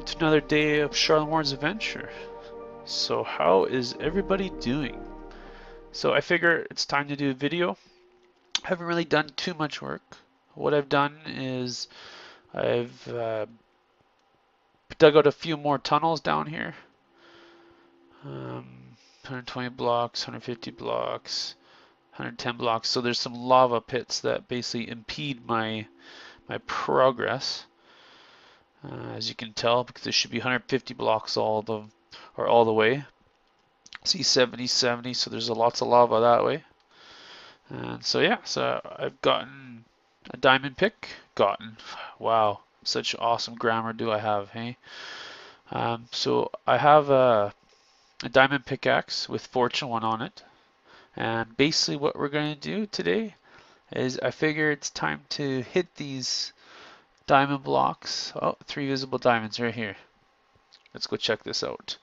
welcome to another day of Sharlenwar's adventure. So how is everybody doing? So I figure it's time to do a video. I haven't really done too much work. What I've done is I've dug out a few more tunnels down here. 120 blocks, 150 blocks, 110 blocks. So there's some lava pits that basically impede my progress. As you can tell, because there should be 150 blocks all the way. See 70, so there's lots of lava that way. And so yeah, so I've gotten a diamond pick. Wow, such awesome grammar do I have, hey? So I have a diamond pickaxe with Fortune 1 on it. And basically what we're going to do today is I figure it's time to hit these diamond blocks. Oh, 3 visible diamonds right here. Let's go check this out.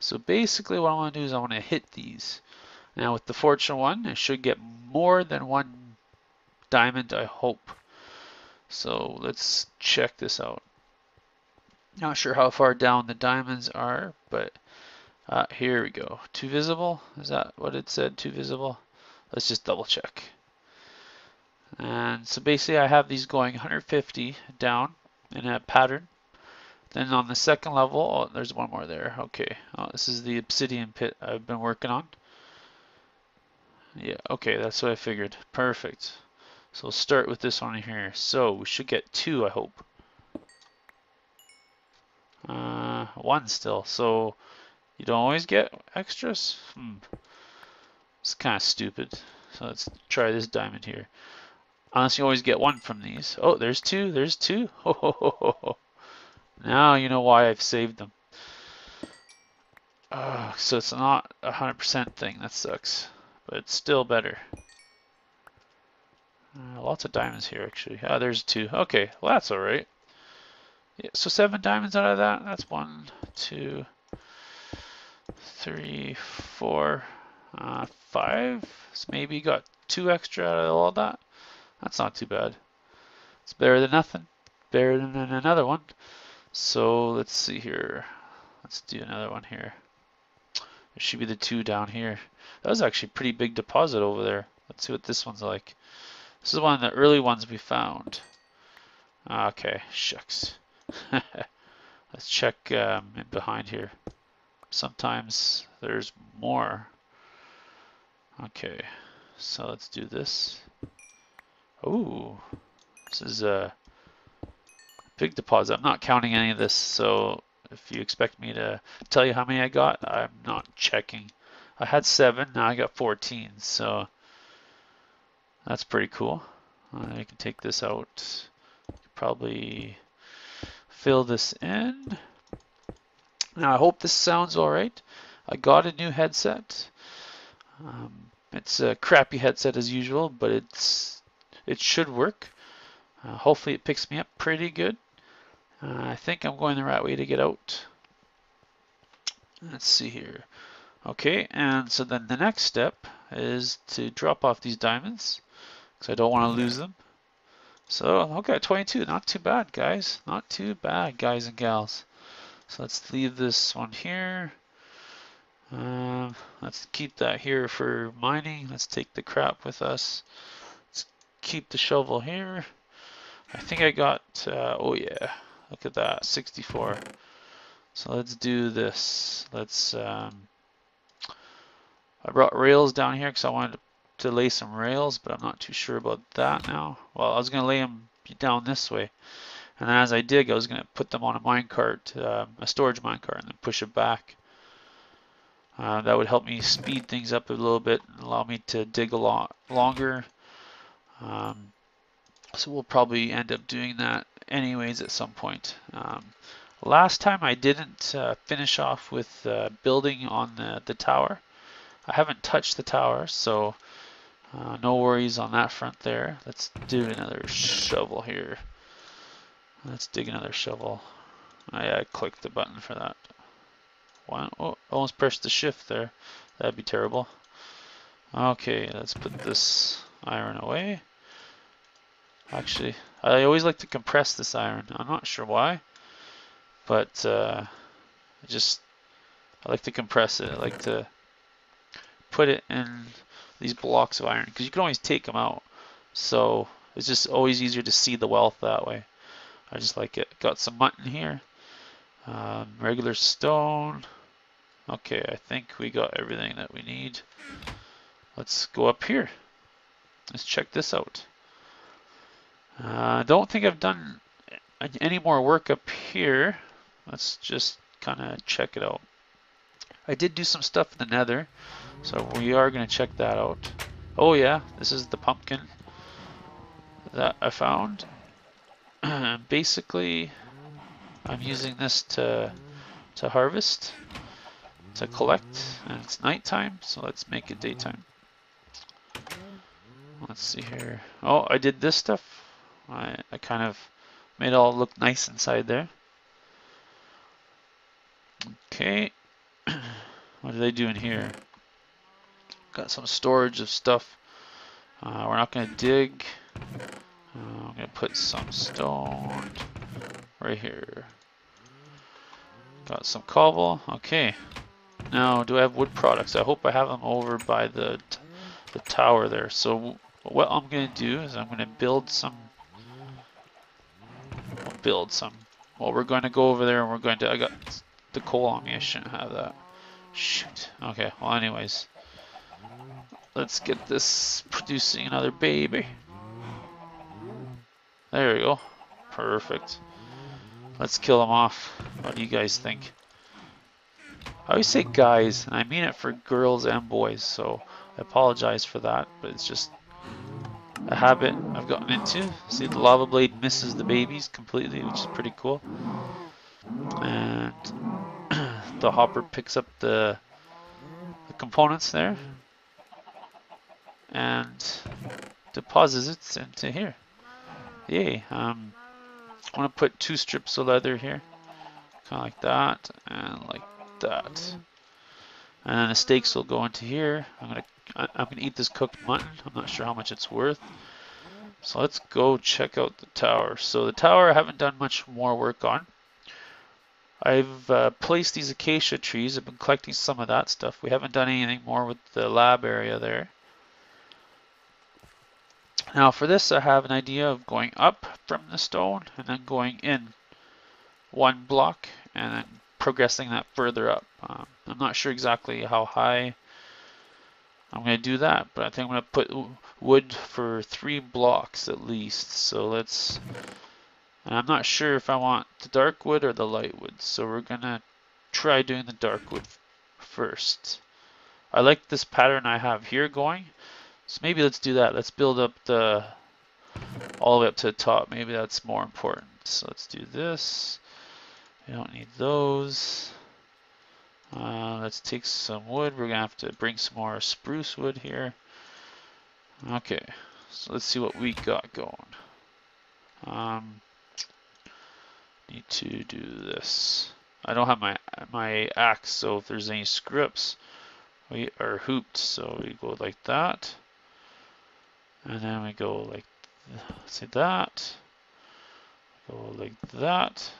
So basically what I want to do is I want to hit these. Now with the Fortune 1, I should get more than 1 diamond, I hope. So let's check this out. Not sure how far down the diamonds are, but here we go. 2 visible? Is that what it said? 2 visible? Let's just double check. And so basically I have these going 150 down in a pattern. Then on the second level, oh, there's one more there. Okay, oh, this is the obsidian pit I've been working on. Yeah, okay, that's what I figured. Perfect. So we'll start with this one here. So we should get 2, I hope. 1 still. So you don't always get extras? It's kind of stupid. So let's try this diamond here. Unless you always get 1 from these. Oh, there's 2. There's 2. Oh, now you know why I've saved them. So it's not 100% thing. That sucks. But it's still better. Lots of diamonds here, actually. Ah, there's 2. Okay, well, that's all right. Yeah, so 7 diamonds out of that. That's 1, 2, 3, 4, 5. So maybe you got 2 extra out of all that. That's not too bad. It's better than nothing. Better than another one. So let's see here. Let's do another one here. There should be the 2 down here. That was actually a pretty big deposit over there. Let's see what this one's like. This is one of the early ones we found. Okay, shucks. Let's check in behind here. Sometimes there's more. Okay, so let's do this. Ooh, this is a big deposit. I'm not counting any of this, so if you expect me to tell you how many I got, I'm not checking. I had 7, now I got 14, so that's pretty cool. I can take this out. Probably fill this in. Now I hope this sounds alright. I got a new headset. It's a crappy headset as usual, but it should work. Hopefully it picks me up pretty good. I think I'm going the right way to get out. Let's see here. Okay, and so then the next step is to drop off these diamonds, because I don't want to lose them. So okay, 22, not too bad, guys. Not too bad, guys and gals. So let's leave this one here. Let's keep that here for mining. Let's take the crap with us. Keep the shovel here. I think I got oh yeah, look at that, 64. So let's do this. Let's I brought rails down here because I wanted to lay some rails, but I'm not too sure about that now. Well, I was gonna lay them down this way, and as I dig, I was gonna put them on a minecart, a storage minecart, and then push it back. That would help me speed things up a little bit and allow me to dig a lot longer. So we'll probably end up doing that anyways at some point. Last time I didn't finish off with building on the tower. I haven't touched the tower, so no worries on that front there. Let's do another shovel here. Let's dig another shovel. I clicked the button for that. Oh, almost pressed the shift there. That'd be terrible. Okay, let's put this iron away. Actually, I always like to compress this iron. I'm not sure why. but I like to compress it. I like to put it in these blocks of iron because you can always take them out. So it's just always easier to see the wealth that way. I just like it. Got some mutton here. Regular stone. Okay, I think we got everything that we need. Let's go up here. Let's check this out. I don't think I've done any more work up here. Let's just kind of check it out. I did do some stuff in the nether, so we are going to check that out. Oh yeah, this is the pumpkin that I found. Basically, I'm using this to harvest, to collect, and it's nighttime, so let's make it daytime. Let's see here. Oh, I did this stuff. I kind of made it all look nice inside there. Okay. What are they doing here? Got some storage of stuff. We're not going to dig. I'm going to put some stone right here. Got some cobble. Okay. Now, do I have wood products? I hope I have them over by the tower there. So what I'm going to do is I'm going to build some. We'll build some. Well, we're going to go over there and we're going to. I got the coal on me. I shouldn't have that. Shoot. Okay, well anyways, let's get this producing another baby. There we go. Perfect. Let's kill them off. What do you guys think? I always say guys, and I mean it for girls and boys, so I apologize for that, but it's just a habit I've gotten into. See, the lava blade misses the babies completely, which is pretty cool. And the hopper picks up the components there and deposits it into here. Yay. I want to put 2 strips of leather here, kind of like that and like that, and then the steaks will go into here. I'm gonna eat this cooked mutton. I'm not sure how much it's worth, so let's go check out the tower. So the tower I haven't done much more work on. I've placed these acacia trees. I've been collecting some of that stuff. We haven't done anything more with the lab area there. Now for this, I have an idea of going up from the stone and then going in one block and then progressing that further up. I'm not sure exactly how high I'm going to do that, but I think I'm going to put wood for 3 blocks at least. So let's... And I'm not sure if I want the dark wood or the light wood, so we're gonna try doing the dark wood first. I like this pattern I have here going, so maybe let's do that. Let's build up the all the way up to the top. Maybe that's more important. So let's do this. We don't need those. Let's take some wood. We're gonna have to bring some more spruce wood here. Okay, so let's see what we got going. Need to do this. I don't have my axe, so if there's any scripts, we are hooped. So we go like that, and then we go like that, go like that.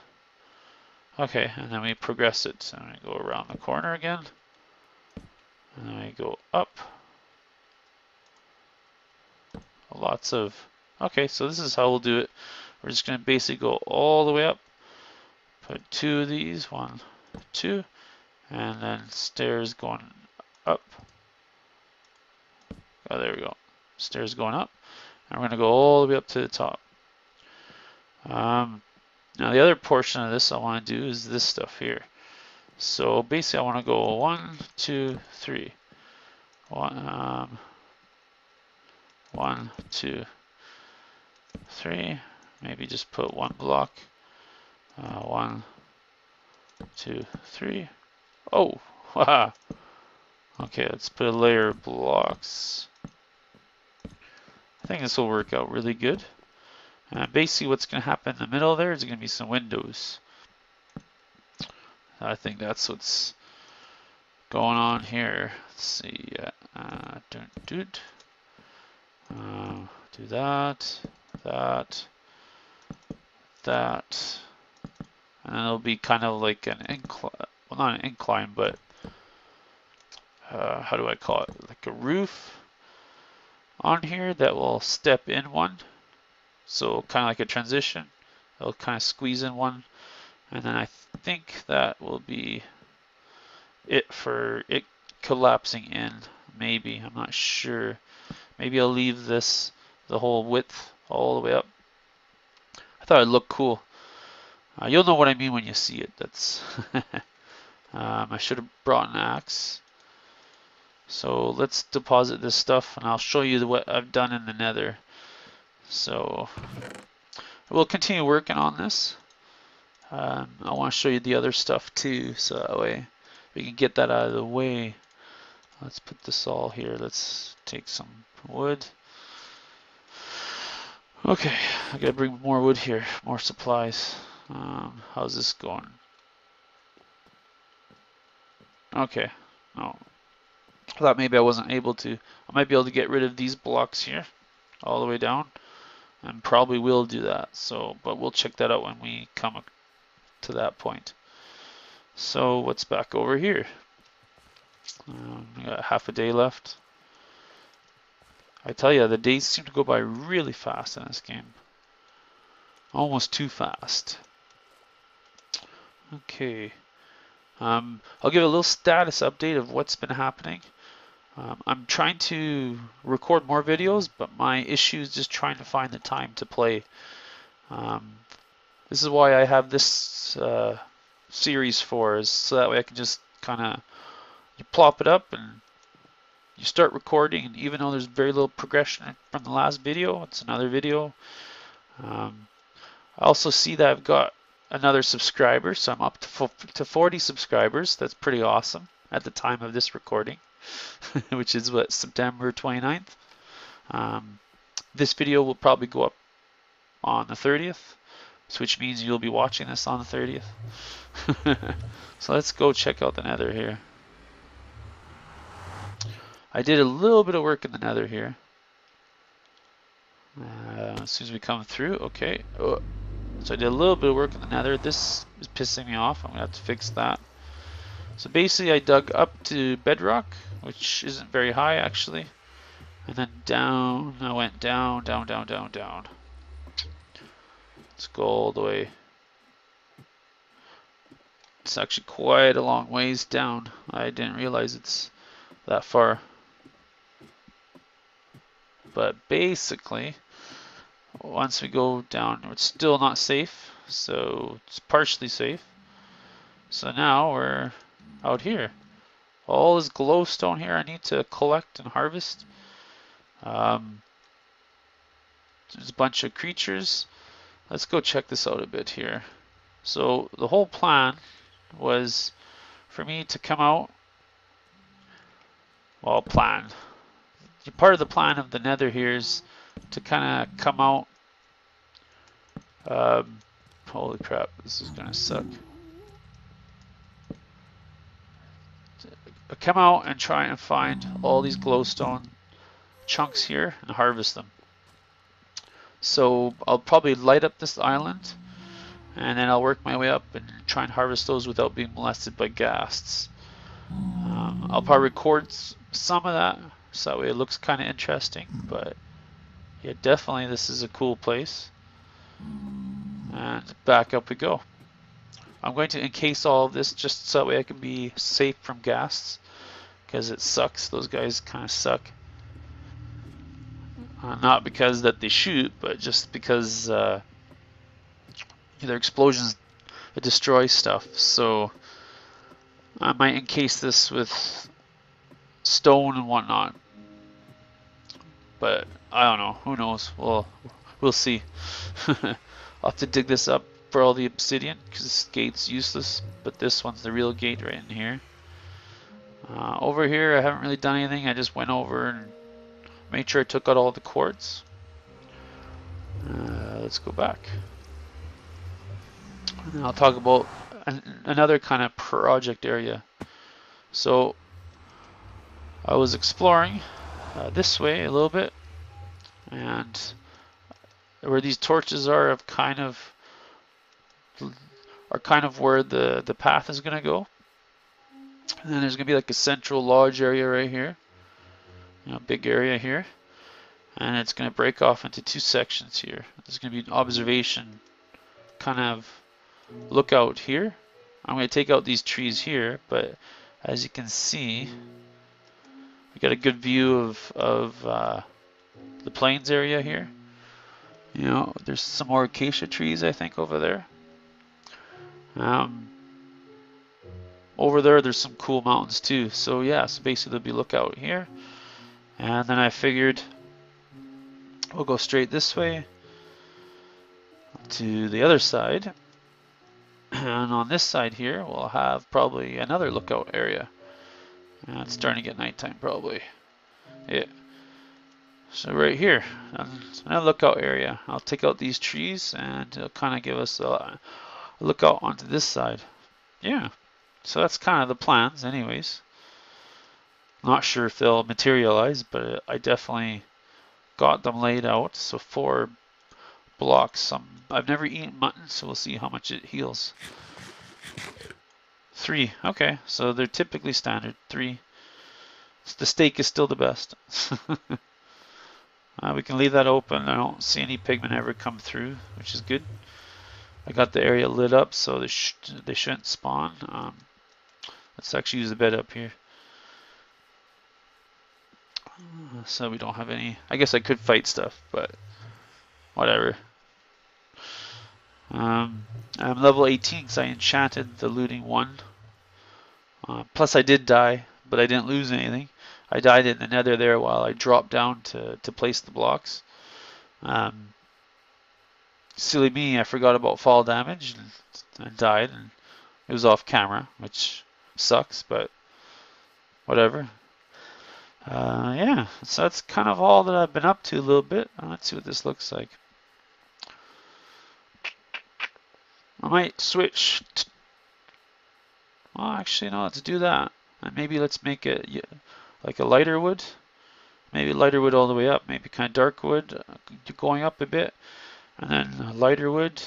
Okay, and then we progress it. So we go around the corner again, and then we go up. Lots of. Okay, so this is how we'll do it. We're just going to basically go all the way up. Put 2 of these, 1, 2, and then stairs going up. Oh, there we go. Stairs going up, and we're going to go all the way up to the top. Now the other portion of this I want to do is this stuff here. So basically, I want to go 1, 2, 3. 1, 2, 3. Maybe just put 1 block. 1, 2, 3. Oh, haha. Okay, let's put a layer of blocks. I think this will work out really good. Basically, what's going to happen in the middle there is going to be some windows. I think that's what's going on here. Let's see. Do that. That. and it'll be kind of like an incline, well, not an incline, but how do I call it, like a roof on here that will step in one, so kind of like a transition, it'll kind of squeeze in one, and then I think that will be it for it collapsing in. Maybe, I'm not sure, maybe I'll leave this the whole width all the way up. I thought it looked cool. You'll know what I mean when you see it. That's I should have brought an axe. So let's deposit this stuff and I'll show you what I've done in the nether. So we'll continue working on this. I want to show you the other stuff too, so that way we can get that out of the way. Let's put this all here. Let's take some wood. Okay, I gotta bring more wood here, more supplies. How's this going? Okay, no. I thought maybe I wasn't able to. I might be able to get rid of these blocks here, all the way down, and probably will do that. So, but we'll check that out when we come to that point. So, what's back over here? We got half a day left. I tell you, the days seem to go by really fast in this game. Almost too fast. Okay. I'll give a little status update of what's been happening. I'm trying to record more videos, but my issue is just trying to find the time to play. This is why I have this series for, is so that way I can just kind of, you plop it up and you start recording, and even though there's very little progression from the last video, it's another video. I also see that I've got another subscriber, so I'm up to 40 subscribers. That's pretty awesome at the time of this recording, which is what, September 29th. This video will probably go up on the 30th, which means you'll be watching this on the 30th. So let's go check out the nether here. I did a little bit of work in the nether here. As soon as we come through, okay. Oh, so I did a little bit of work in the nether. This is pissing me off. I'm gonna have to fix that. So basically I dug up to bedrock, which isn't very high actually. And then down, I went down, down, down, down, down. Let's go all the way. It's actually quite a long ways down. I didn't realize it's that far. But basically, once we go down, it's still not safe, so it's partially safe. So now we're out here. All this glowstone here I need to collect and harvest. There's a bunch of creatures. Let's go check this out a bit here. So the whole plan was for me to come out. Well, plan. Part of the plan of the nether here is to kind of come out. Holy crap, this is gonna suck. Come out and try and find all these glowstone chunks here and harvest them. So I'll probably light up this island, and then I'll work my way up and try and harvest those without being molested by ghasts. I'll probably record some of that, so that way it looks kind of interesting. But yeah, definitely this is a cool place. And back up we go. I'm going to encase all of this just so that way I can be safe from ghasts, because it sucks. Those guys kind of suck. Not because that they shoot, but just because their explosions destroy stuff. So I might encase this with stone and whatnot, but I don't know, who knows, we'll see. I'll have to dig this up for all the obsidian, because this gate's useless, but this one's the real gate right in here. Over here I haven't really done anything. I just went over and made sure I took out all the quartz. Let's go back, and I'll talk about another kind of project area. So I was exploring this way a little bit, and where these torches are, I've kind of are kind of where the path is going to go. And then there's going to be like a central lodge area right here. You know, big area here. And it's going to break off into two sections here. There's going to be an observation kind of lookout here. I'm going to take out these trees here, but as you can see, we got a good view of the plains area here. You know, there's some more acacia trees, I think, over there. Over there, there's some cool mountains too. So yeah, so basically there'll be lookout here. And then I figured we'll go straight this way to the other side. And on this side here, we'll have probably another lookout area. It's starting to get nighttime probably. Yeah. So right here, another lookout area. I'll take out these trees and it'll kind of give us a lookout onto this side. Yeah. So that's kind of the plans anyways. Not sure if they'll materialize, but I definitely got them laid out. So 4 blocks. I've never eaten mutton, so we'll see how much it heals. 3. Okay, so they're typically standard. 3. The steak is still the best. We can leave that open. I don't see any pigment ever come through, which is good. I got the area lit up, so they shouldn't spawn. Let's actually use the bed up here. So we don't have any. I guess I could fight stuff, but whatever. I'm level 18 because I enchanted the looting 1. Plus I did die, but I didn't lose anything. I died in the nether there while I dropped down to place the blocks. Silly me, I forgot about fall damage and died, and it was off camera, which sucks, but whatever. Yeah, so that's kind of all that I've been up to a little bit. Let's see what this looks like. I might switch. Well, actually, no, let's do that. And maybe let's make it like a lighter wood. Maybe lighter wood all the way up. Maybe kind of dark wood going up a bit. And then lighter wood.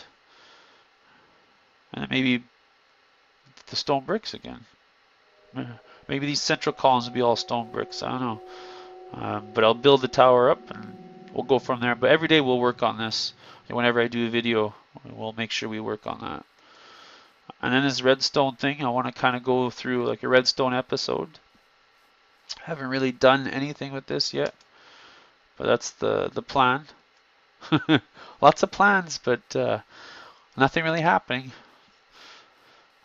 And then maybe the stone bricks again. Maybe these central columns will be all stone bricks. I don't know. But I'll build the tower up and we'll go from there. But every day we'll work on this. Whenever I do a video, we'll make sure we work on that. And then this redstone thing, I want to kind of go through like a redstone episode. I haven't really done anything with this yet, but that's the plan. Lots of plans, but nothing really happening.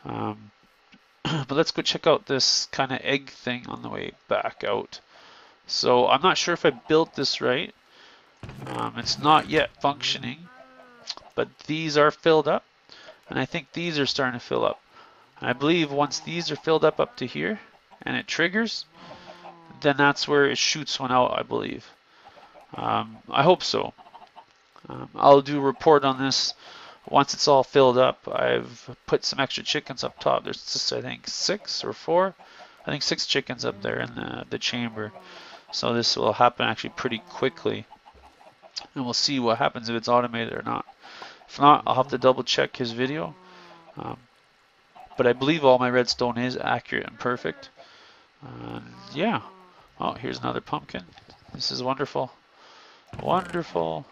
But let's go check out this kind of egg thing on the way back out. So I'm not sure if I built this right. It's not yet functioning, but these are filled up, and I think these are starting to fill up. And I believe once these are filled up to here, and it triggers, then that's where it shoots one out, I believe. I hope so. I'll do a report on this once it's all filled up. I've put some extra chickens up top. There's just, I think, 6 or 4. I think 6 chickens up there in the chamber. So this will happen actually pretty quickly. And we'll see what happens if it's automated or not. If not, I'll have to double check his video. But I believe all my redstone is accurate and perfect. Yeah. Oh, here's another pumpkin. This is wonderful. Wonderful.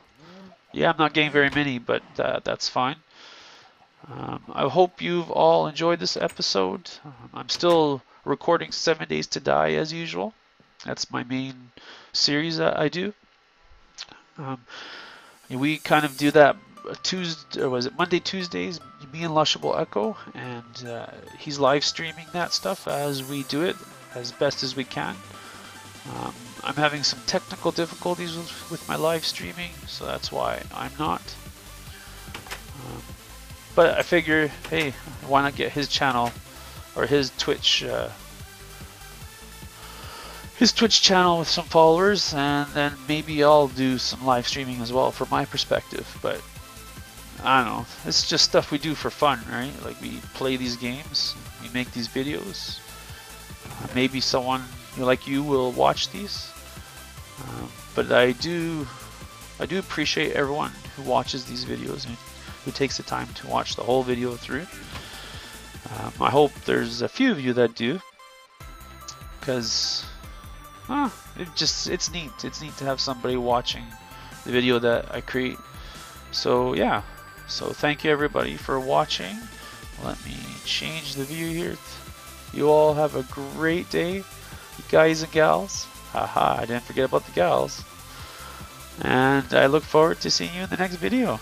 Yeah, I'm not getting very many, but that's fine. I hope you've all enjoyed this episode. I'm still recording 7 Days to Die as usual. That's my main series that I do. We kind of do that Tuesday, or was it Monday, Tuesdays, me and Lushable Echo, and he's live streaming that stuff as we do it as best as we can. I'm having some technical difficulties with my live streaming, so that's why I'm not. But I figure, hey, why not get his channel or his Twitch channel with some followers, and then maybe I'll do some live streaming as well from my perspective. But I don't know, it's just stuff we do for fun, right? Like we play these games, we make these videos. Maybe someone like you will watch these. But I do appreciate everyone who watches these videos and who takes the time to watch the whole video through. I hope there's a few of you that do, because it's neat. It's neat to have somebody watching the video that I create. So yeah, so thank you everybody for watching. Let me change the view here. You all have a great day, you guys and gals. Haha, I didn't forget about the gals. And I look forward to seeing you in the next video.